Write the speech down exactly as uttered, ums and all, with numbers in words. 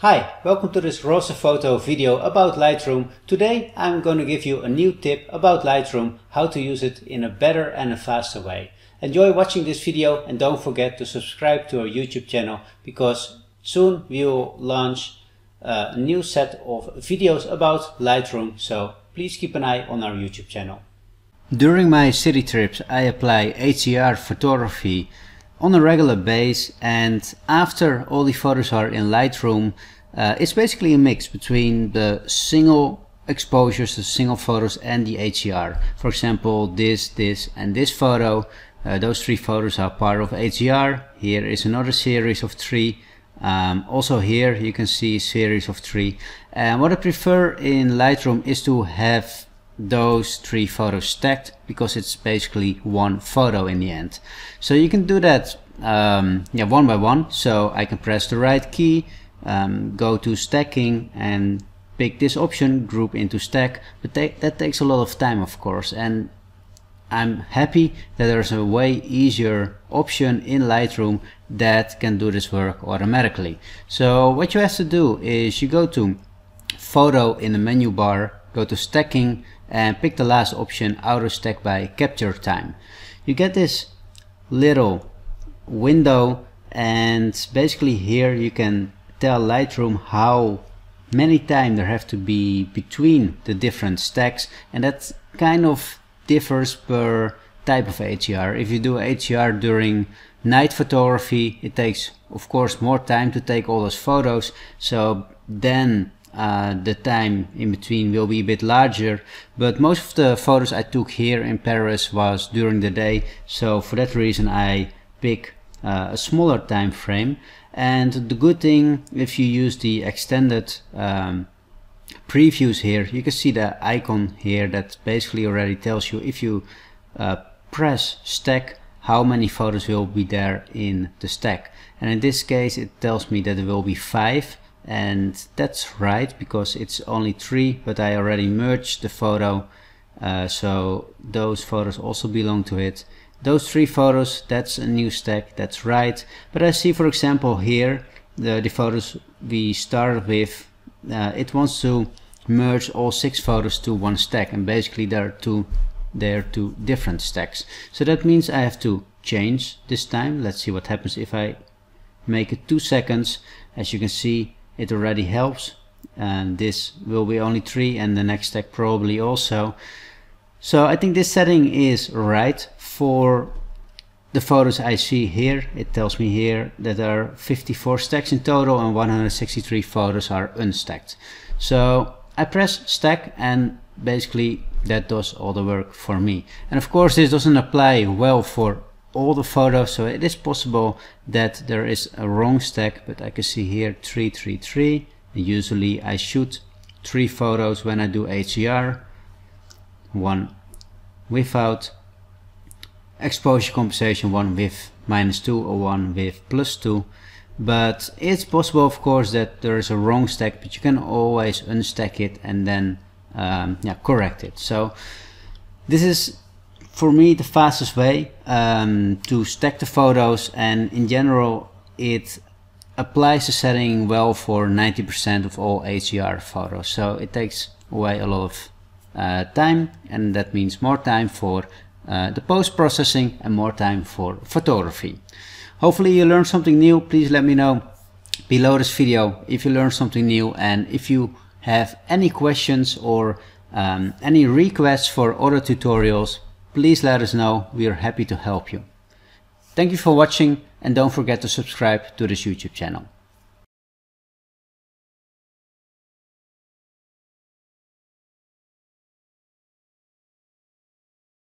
Hi, welcome to this RAWSTER Photo video about Lightroom. Today I'm going to give you a new tip about Lightroom, how to use it in a better and a faster way. Enjoy watching this video and don't forget to subscribe to our YouTube channel, because soon we will launch a new set of videos about Lightroom, so please keep an eye on our YouTube channel. During my city trips I apply H D R photography on a regular base, and after all the photos are in Lightroom, uh, it's basically a mix between the single exposures, the single photos, and the H D R. For example, this, this and this photo, uh, those three photos are part of H D R. Here is another series of three. Um, also here you can see a series of three. And what I prefer in Lightroom is to have those three photos stacked, because it's basically one photo in the end. So you can do that um, yeah, one by one. So I can press the right key, um, go to stacking and pick this option, group into stack, but that takes a lot of time, of course, and I'm happy that there's a way easier option in Lightroom that can do this work automatically. So what you have to do is you go to Photo in the menu bar, go to Stacking, and pick the last option, Auto Stack by Capture Time. You get this little window, and basically here you can tell Lightroom how many time there have to be between the different stacks, and that kind of differs per type of H D R. If you do H D R during night photography, it takes of course more time to take all those photos, so then Uh, the time in between will be a bit larger, but most of the photos I took here in Paris was during the day, so for that reason I pick uh, a smaller time frame. And the good thing, if you use the extended um, previews here, you can see the icon here that basically already tells you, if you uh, press stack, how many photos will be there in the stack. And in this case it tells me that there will be five. And that's right, because it's only three, but I already merged the photo, uh, so those photos also belong to it. Those three photos, that's a new stack, that's right. But I see, for example, here the, the photos we started with, uh, it wants to merge all six photos to one stack, and basically there are two there are two different stacks. So that means I have to change this time. Let's see what happens if I make it two seconds. As you can see, it already helps, and this will be only three, and the next stack probably also. So I think this setting is right for the photos I see here. It tells me here that there are fifty-four stacks in total and one hundred sixty-three photos are unstacked. So I press stack, and basically that does all the work for me. And of course this doesn't apply well for all the photos, so it is possible that there is a wrong stack, but I can see here three three three, and usually I shoot three photos when I do H D R, one without exposure compensation, one with minus two or one with plus two. But it's possible, of course, that there is a wrong stack, but you can always unstack it and then um, yeah, correct it. So this is, for me, the fastest way um, to stack the photos, and in general it applies the setting well for ninety percent of all H D R photos. So it takes away a lot of uh, time, and that means more time for uh, the post-processing and more time for photography. Hopefully you learned something new. Please let me know below this video if you learned something new, and if you have any questions or um, any requests for other tutorials, please let us know. We are happy to help you. Thank you for watching, and don't forget to subscribe to this YouTube channel.